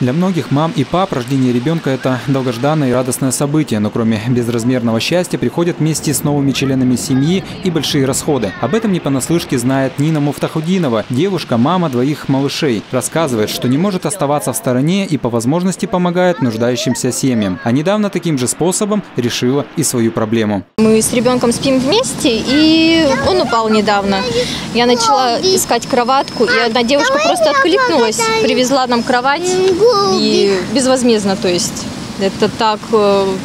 Для многих мам и пап рождение ребенка – это долгожданное и радостное событие, но кроме безразмерного счастья приходят вместе с новыми членами семьи и большие расходы. Об этом не понаслышке знает Нина Муфтахудинова, девушка, мама двоих малышей. Рассказывает, что не может оставаться в стороне и по возможности помогает нуждающимся семьям. А недавно таким же способом решила и свою проблему. Мы с ребенком спим вместе, и он упал недавно. Я начала искать кроватку, и одна девушка просто откликнулась, привезла нам кровать. И безвозмездно, то есть. Это так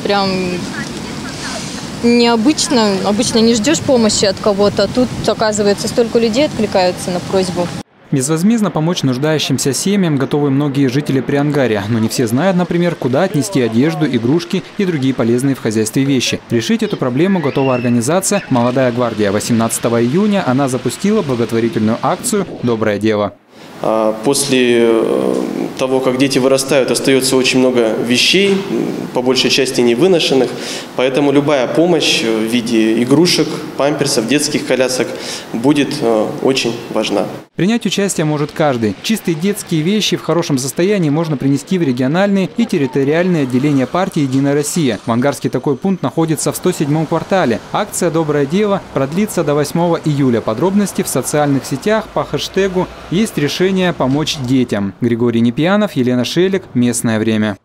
прям необычно. Обычно не ждешь помощи от кого-то. Тут, оказывается, столько людей откликаются на просьбу. Безвозмездно помочь нуждающимся семьям готовы многие жители Приангарья, но не все знают, например, куда отнести одежду, игрушки и другие полезные в хозяйстве вещи. Решить эту проблему готова организация «Молодая гвардия». 18 июня она запустила благотворительную акцию «Доброе дело». После того, как дети вырастают, остается очень много вещей, по большей части невыношенных. Поэтому любая помощь в виде игрушек, памперсов, детских колясок будет очень важна. Принять участие может каждый. Чистые детские вещи в хорошем состоянии можно принести в региональные и территориальные отделения партии «Единая Россия». В Ангарске такой пункт находится в 107-м квартале. Акция «Доброе дело» продлится до 8 июля. Подробности в социальных сетях по хэштегу «Есть решение помочь детям». Григорий Непьянов, Елена Шелик, «Местное время».